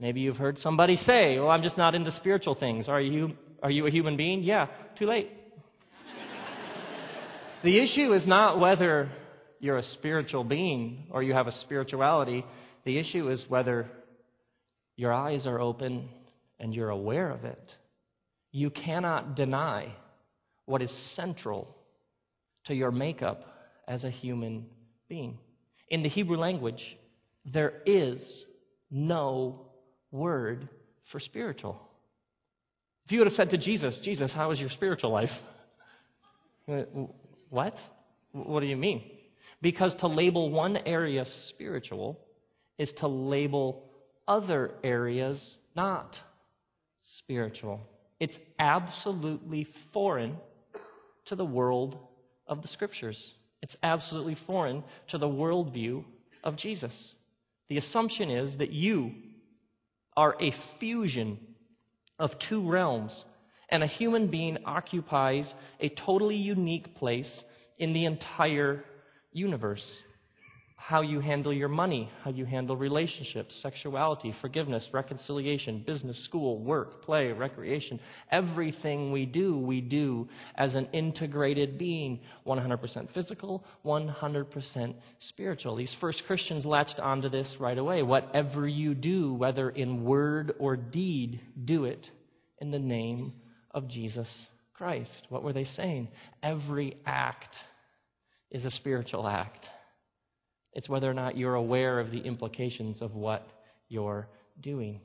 Maybe you've heard somebody say, well, I'm just not into spiritual things. Are you a human being? Yeah, too late. The issue is not whether you're a spiritual being or you have a spirituality. The issue is whether your eyes are open and you're aware of it. You cannot deny what is central to your makeup as a human being. In the Hebrew language, there is no word for spiritual. If you would have said to Jesus, Jesus, how is your spiritual life? What? What do you mean? Because to label one area spiritual is to label other areas not spiritual. It's absolutely foreign to the world of the Scriptures. It's absolutely foreign to the worldview of Jesus. The assumption is that you are a fusion of two realms, and a human being occupies a totally unique place in the entire universe. How you handle your money, how you handle relationships, sexuality, forgiveness, reconciliation, business, school, work, play, recreation. Everything we do as an integrated being, 100% physical, 100% spiritual. These first Christians latched onto this right away. Whatever you do, whether in word or deed, do it in the name of Jesus Christ. What were they saying? Every act is a spiritual act. It's whether or not you're aware of the implications of what you're doing.